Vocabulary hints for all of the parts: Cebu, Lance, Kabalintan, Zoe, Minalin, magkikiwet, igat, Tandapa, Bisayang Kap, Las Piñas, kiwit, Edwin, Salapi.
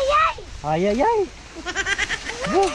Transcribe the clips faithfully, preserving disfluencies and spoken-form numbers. Ayayay! Ayayay! Ayayay!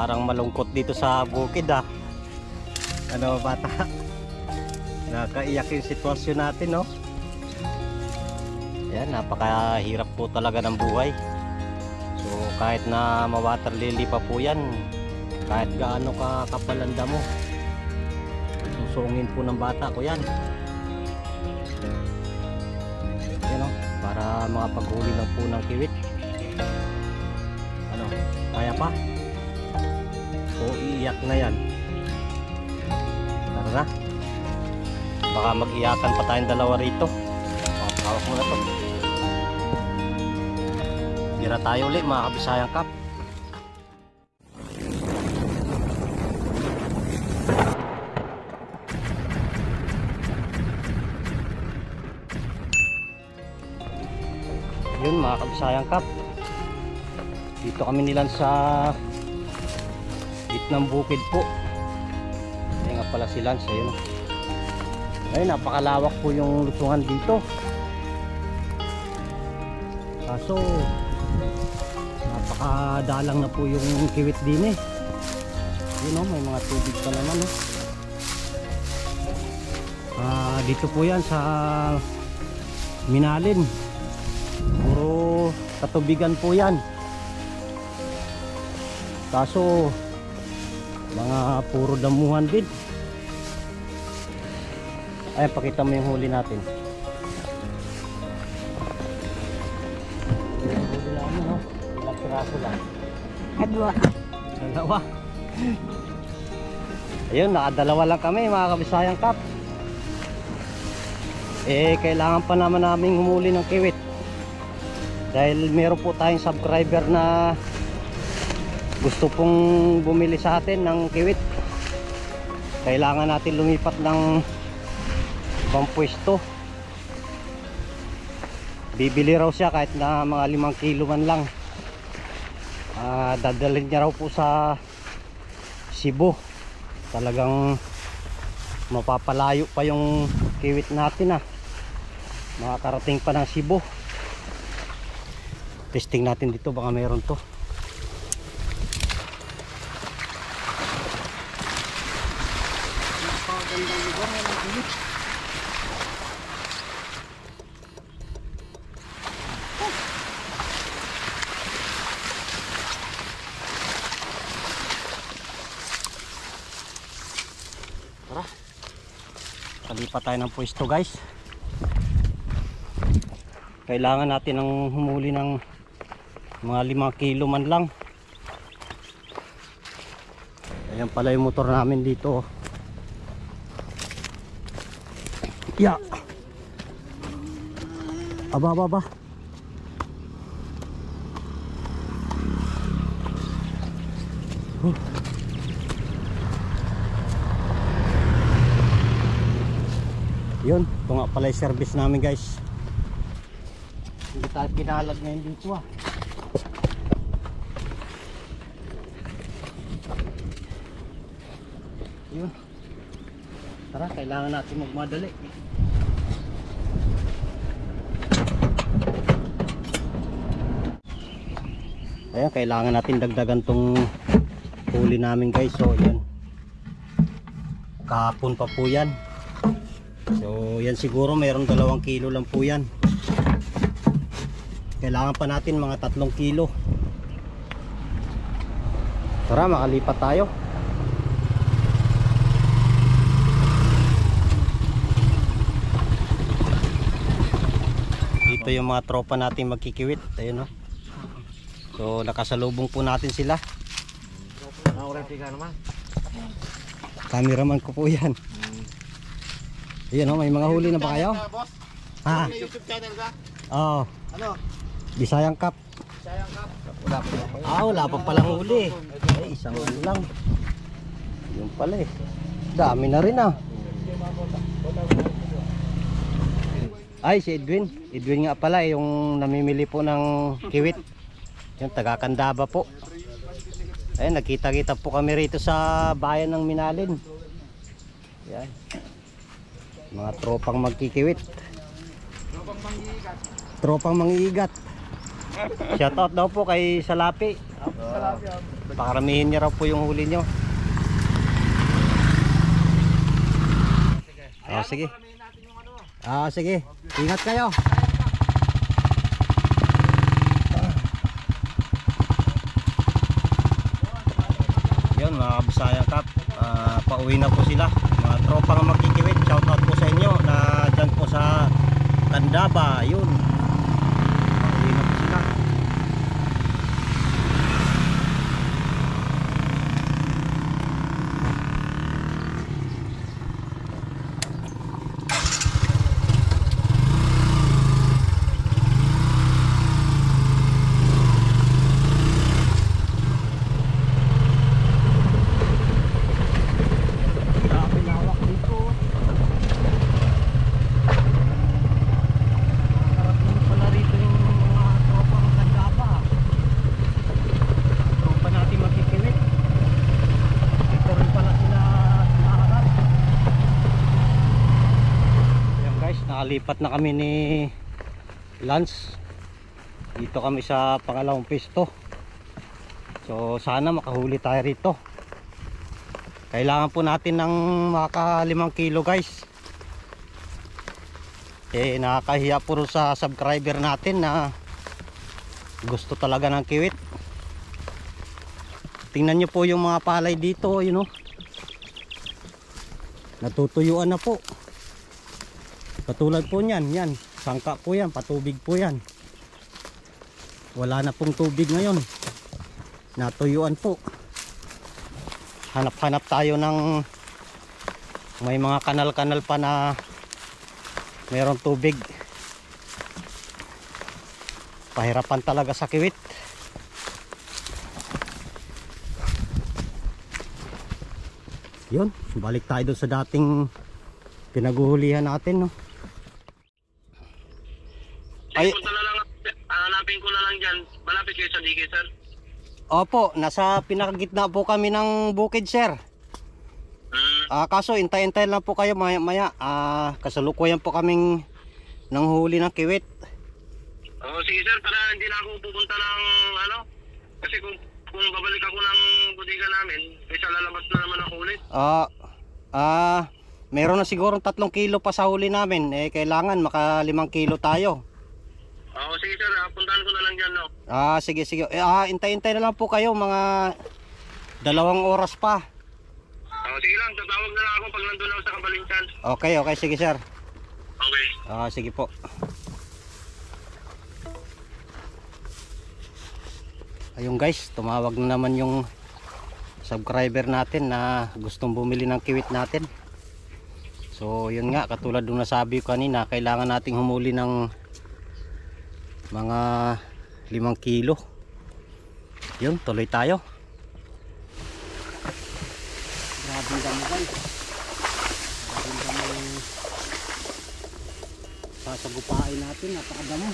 Parang malungkot dito sa bukid ah. Ano bata? Nakaiyak yung sitwasyon natin, no? Yan, napakahirap po talaga ng buhay. So kahit na ma-water lily pa po yan, kahit gaano ka kapalanda mo, susungin po ng bata ko yan. Yan, no? Para makapaghuli ng po ng kiwit. Ano, kaya pa? O iiyak na yan. Tara na. Baka mag-iyakan pa tayong dalawa rito. Hawak mo na to. Tira tayo ulit mga Bisayang Kap. Yun mga Bisayang Kap. Dito kami nilang sa ng bukid po. Ayun nga pala si Lance. Ayun. Ayun, napakalawak po yung lusungan dito. Kaso napakadalang na po yung kiwit din eh. Ayun o, may mga tubig pa naman eh. Ah, dito po yan sa Minalin. Puro katubigan po yan. Kaso mga puro damuhan din. Ayan, pakita mo yung huli natin. Huli lang mo, no? Ilang piraso lang? Dalawa. Dalawa. Ayun, nakadalawa lang kami mga Bisayang Kap. Eh, kailangan pa naman namin humuli ng kiwit. Dahil meron po tayong subscriber na gusto pong bumili sa atin ng kiwit. Kailangan natin lumipat ng ibang pwesto. Bibili raw siya kahit na mga limang kilo man lang. Ah, dadalhin niya raw po sa Cebu. Talagang mapapalayo pa yung kiwit natin ah. Makakarating pa ng Cebu. Testing natin dito, baka meron to. Kalipat tayo ng pwesto guys. Kailangan natin ng humuli ng mga limang kilo man lang. Ayan pala yung motor namin dito. Ya. Aba aba aba. Huh. Yun, ito nga pala yung service namin guys. Hindi tayo pinalag ngayon dito ah. Yun. Tara, kailangan natin magmadali. Ayan, kailangan natin dagdagan tong huli namin guys. So, ayan. Kahapon pa po yan. So yan siguro mayroong dalawang kilo lang po yan. Kailangan pa natin mga tatlong kilo. Tara, makalipat tayo. Dito yung mga tropa natin magkikiwit. Ayun, no? So nakasalubong po natin sila. Cameraman ko po yan. Ayun, no? May mga huli na ba kayo? Ah. Oh. Ano? Bisayang Kap. Bisayang Kap. Wala pa. Ah, wala pa palang huli. Ay, isang huli lang. Yung pala eh. Dami na rin ah. Ay, si Edwin. Edwin nga pala eh, yung namimili po ng kiwit. Yung taga Tandapa po. Ay, nakita-kita po kami rito sa bayan ng Minalin. Yan. Mga tropang magkikiwit. Tropang mangiigat. Tropang mangiigat. Shout out daw po kay Salapi. Pakaramihin niya raw po yung huli nyo. Ah, sige. Ah, sige. Ingat kayo. Yun, mga Bisayang Kap. Uh, pauwi na po sila. Mga tropang magkikiwit. Shout out po sa inyo na dyan po sa Tandapa. Yun. Lipat na kami ni Lance. Dito kami sa pangalawang pisto. So sana makahuli tayo rito. Kailangan po natin ng maka limang kilo guys. Eh nakakahiya po sa subscriber natin na gusto talaga ng kiwit. Tingnan nyo po yung mga palay dito, you know. Natutuyuan na po. Patulad po niyan, yan, sangka po yan, patubig po yan. Wala na pong tubig ngayon. Natuyuan po. Hanap-hanap tayo ng may mga kanal-kanal pa na mayroong tubig. Pahirapan talaga sa kiwit. Yun, balik tayo doon sa dating pinaguhulihan natin, no? Ay, hanapin ko na lang dyan. Malapit kayo sa digit, sir? Opo, nasa pinakagitna po kami ng bukid, sir. Mm. Uh, kaso, intay-intay lang po kayo maya-maya. Uh, kasalukuyan po kaming nanghuli ng kiwit. Oo, sige, sir. Para hindi na ako pupunta ng ano. Kasi kung, kung babalik ako ng butika namin, isa lalabas na naman ako ulit. Ah, uh, ah... Uh, Meron na siguro tatlong kilo pa sa huli namin. Eh, kailangan maka limang kilo tayo. Oo, sige sir. Puntahan ko na lang dyan, no? Ah, sige, sige. Eh, ah, intay-intay na lang po kayo. Mga dalawang oras pa. Oo, sige lang. Tatawag na lang ako pag nandun ako sa Kabalintan. Okay, okay. Sige, sir. Okay. Ah, sige po. Ayun, guys. Tumawag na naman yung subscriber natin na gustong bumili ng kiwit natin. So yun nga, katulad nung nasabi ko kanina, kailangan nating humuli ng mga limang kilo. Yun, tuloy tayo. Grabe dami guys. Grabe dami sasagupain natin, napakadami.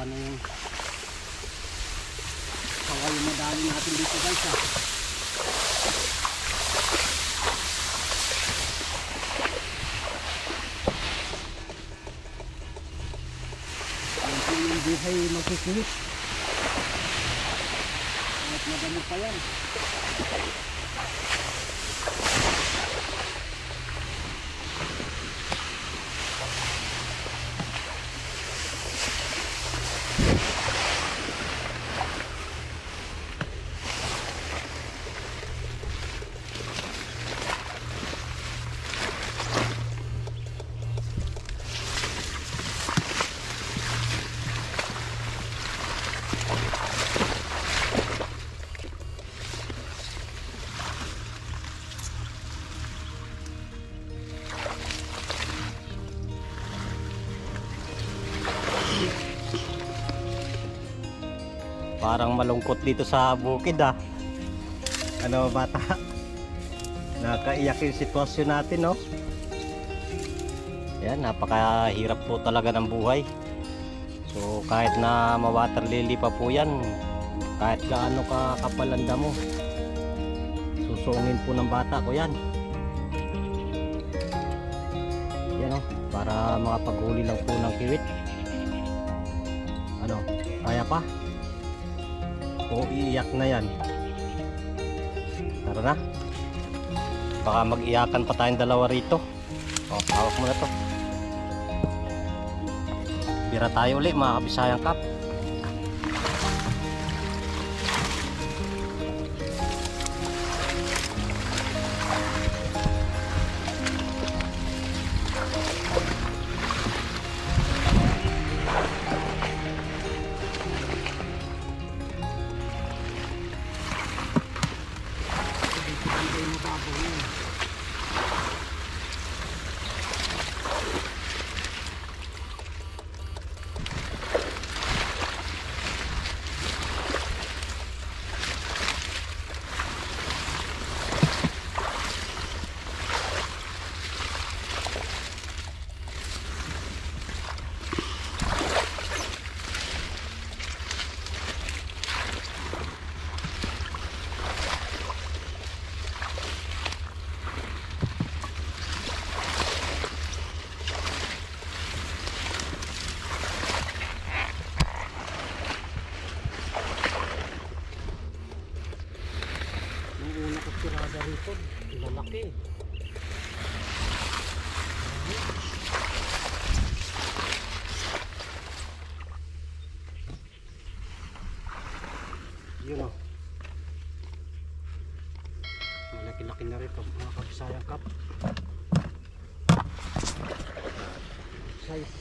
nakuha na yung kawain yung madali natin dito guys ha. Ayan po yung buhay magkukulit at madami pa yan. Parang malungkot dito sa bukid ah. Ano bata? Nakaiyak yung sitwasyon natin no. Yan, napakahirap po talaga ng buhay. So kahit na ma-water lily pa po yan, kahit gaano ka kapalanda mo, susungin po ng bata ko yan. Yan oh, para makapaghuli lang po ng kiwit. Ano, kaya pa? O iiyak na yan. Tara na. Baka mag-iyakan pa tayong dalawa rito. O, hawak mo na to. Bira tayo ulit mga Bisayang Kap. Yun o, malaki-laki na rin mga Bisayang Kap. Size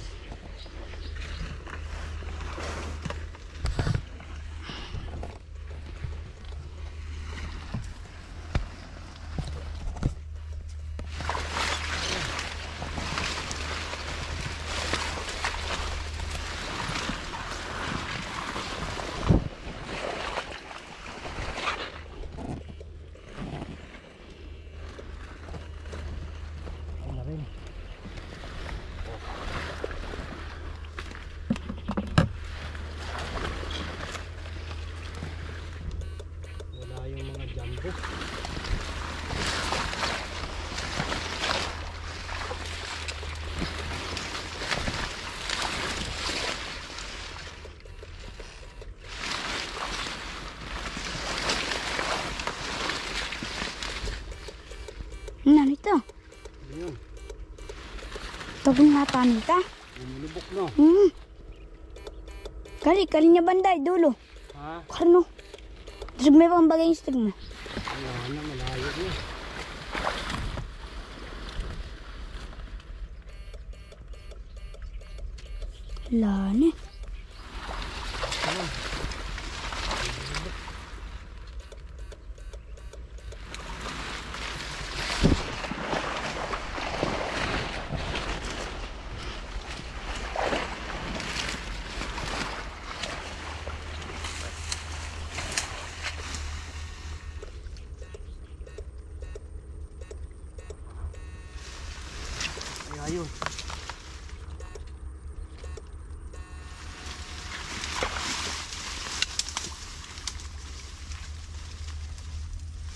ano ito? Ayan. Tabong na panita. Lumulubok na. Hmm. Kali, kali niya banday, dulo. Ha? Karno. Diyos may pang bagay yung stigma. Ayan na, malayo na. Lani. Ayan. Ayun.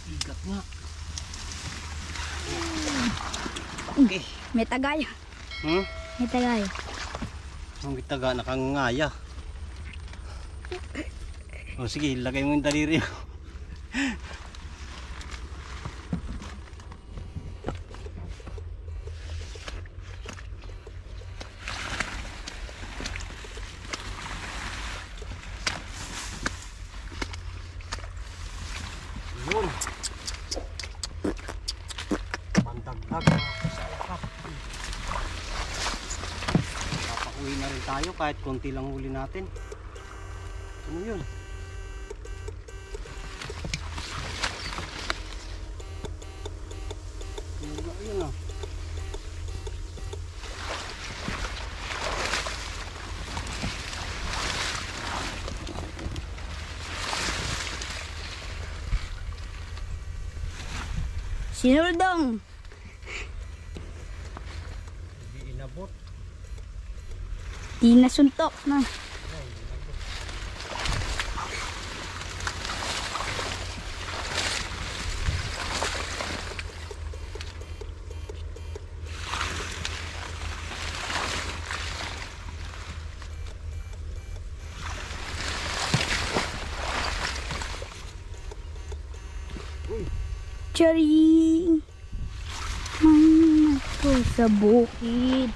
Igat nga. Okay. May tagaya. Hmm? May tagaya. Ang gitaga nakangaya. O oh, sige, lagay mo yung daliri. Kahit konti lang huli natin. Ano yun? Ano yun ah? Sinuldong! Hindi inabot. Di nasuntok na. Charing! Mama ko sa bukid.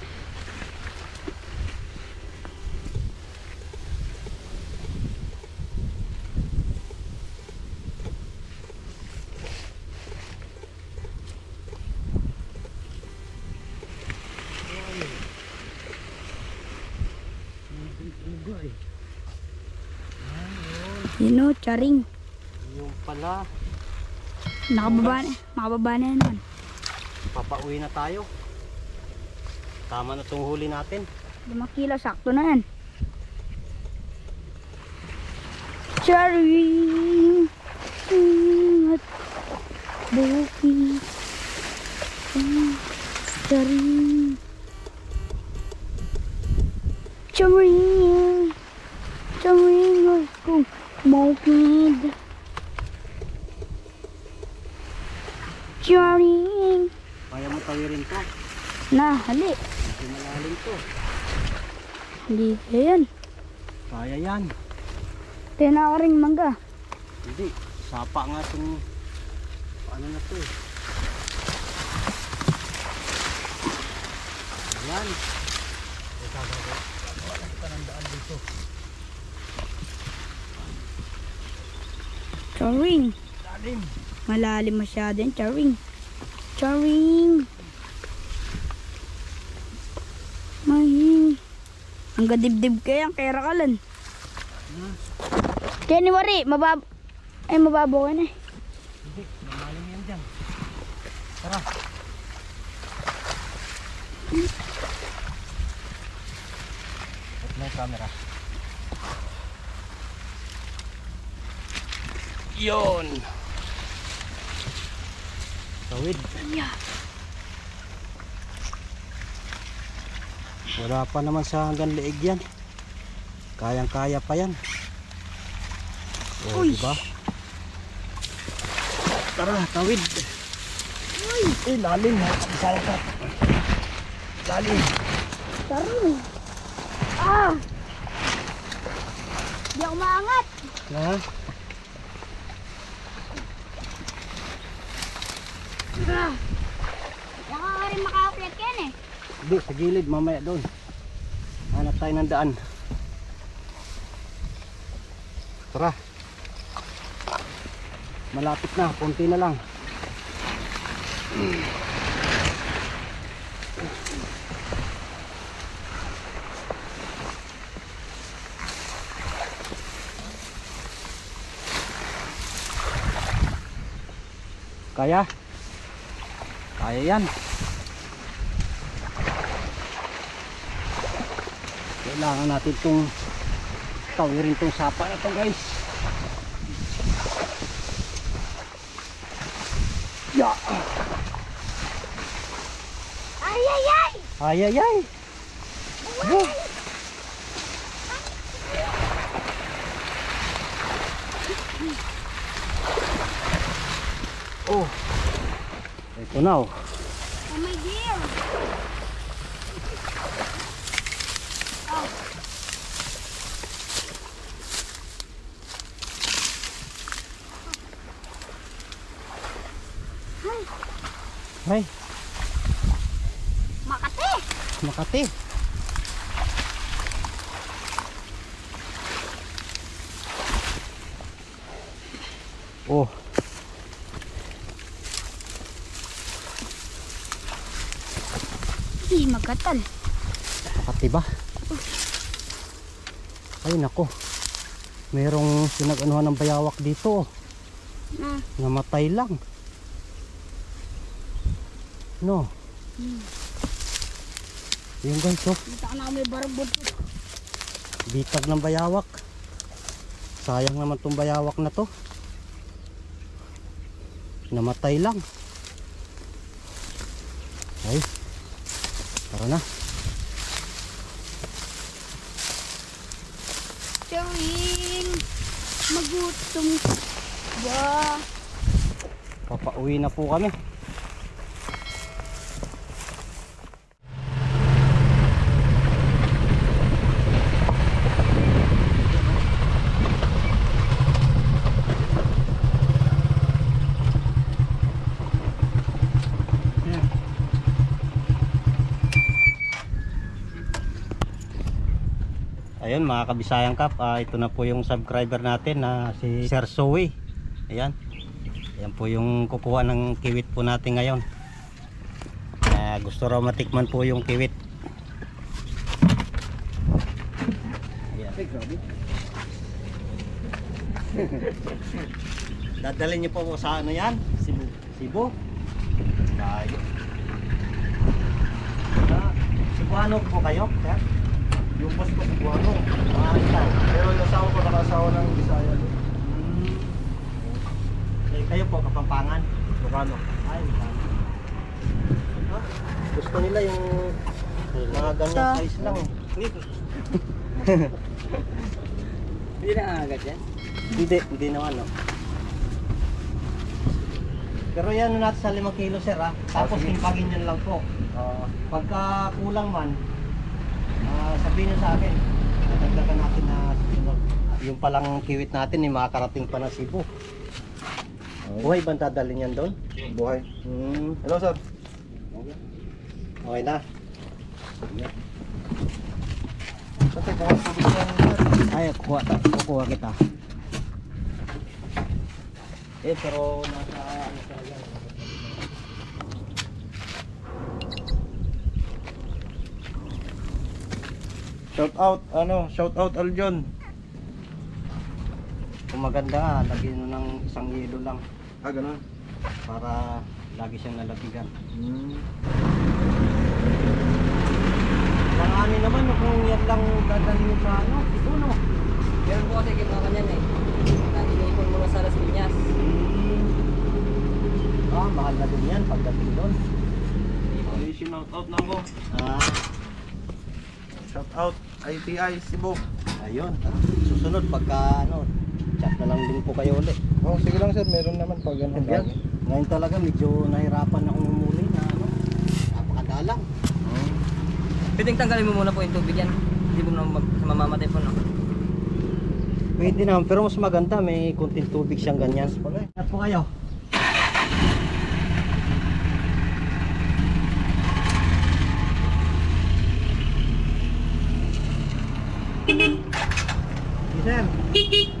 Yun o, charing. Yung pala. Nakababa na, nakababa na naman. Papauwi na tayo. Tama na itong huli natin. Lumakila, sakto na yan. Charing! At buki. Charing! Charing! Charing! Kung bukid. Charing. Kaya mo tawirin to. Na, hali. Hindi malalim to. Hindi kaya yan. Kaya yan. Tena ka rin mangga. Hindi. Sapa nga itong ano na to. Ayan. Wala kita ng daan dito. Charing. Malalim. Malalim masyado yan. Charing. Charing. Mahing. Ang gadibdib kaya. Ang kera kalan. Hmm. Kaya ni Wari. Mabab... Ay, mababaw ka na eh. Hindi. Malalim yan dyan. Tara. Hmm. At may camera. Yon. Tawid. Wala pa naman sa hanggang leeg yan. Kayang-kaya pa yan. O, diba? Tara, tawid. Uy. Eh, lalim. Lalim. Tara. Ah. Di ako maangat. Ha? Baka ka rin maka-upload ka yan eh. Hindi, sa gilid, mamaya doon. Hanap tayo ng daan. Tara. Malapit na, konti na lang. Kaya? Kaya yan. Kailangan natin itong tawirin itong sapa na ito, guys. Yeah. Ay, ay, ay! Ay, ay, ay! Oh. Oh, ito na oh. Oh my dear. Oh. Hi. Hi. Makati. Makati. Oh. Ay, magatal. Makati ba? Ay, nako. Merong sinag-anuhan ng bayawak dito. Na. Namatay lang. No. Hmm. Yung guys, oh. Bita na may barabot. Bitag ng bayawak. Sayang naman tong bayawak na to. Namatay lang. Ay. Tara na. Tuwing magutom ba? Papauwi na po kami. Ayan mga kabisayang kap, uh, ito na po yung subscriber natin na uh, si Sir Zoe. Ayan. Ayan po yung kukuha ng kiwit po natin ngayon. Uh, gusto raw matikman po yung kiwit. Ayan. Dadalhin niyo po sa ano yan? Cebu. Cebu? Cebuano po kayo? Sir? Yung boss ko Cebuano, maantaw. Pero yung asawa ko, nakasawa ng Bisaya. Hmm. Eh, kayo po, Kapampangan. Cebuano. Ay, Cebuano. Huh? Gusto nila yung mga ganyan size lang. Hindi na agad yan? Hindi, hindi naman. No? Pero yan natin sa limang kilo sir ha. Tapos timpagin yan lang po. Uh, pagka kulang man, Uh, sabihin nyo sa akin, nadagdagan natin na yung palang kiwit natin ay eh, makakarating pa ng Cebu. Okay. Buhay bang dadalhin yan doon? Buhay. Hmm. Hello sir. Okay, okay na. Saan ko kukuha? Ay, kukuha, kukuha kita. Eh, pero nasa ano sa yan? Shout out, ano, shout out Aljon. Kung maganda nga, lagyan nyo ng isang yelo lang. Ah, ganun? Para lagi siyang nalabigan. Hmm. Langani naman, no, kung yan lang dadalhin nyo sa ano, ito no. Meron po kasi ginawa yan eh. Nag-inipon mo na sa Las Piñas. Hmm. Ah, mahal na din yan pagdating doon. Ay, shout out na ako. Ah. Shout out I T I Cebu. Ayun. Susunod pagka ano, chat na lang din po kayo ulit. Oh, sige lang sir, meron naman pag ganun. Ngayon, ngayon talaga medyo nahirapan akong umuli na ano. Napakadalang. Hmm. Pwedeng tanggalin mo muna po yung tubig yan. Hindi mo naman mamamatay po no. Pwede naman, pero mas maganda may konting tubig siyang ganyan. At po kayo. Sir.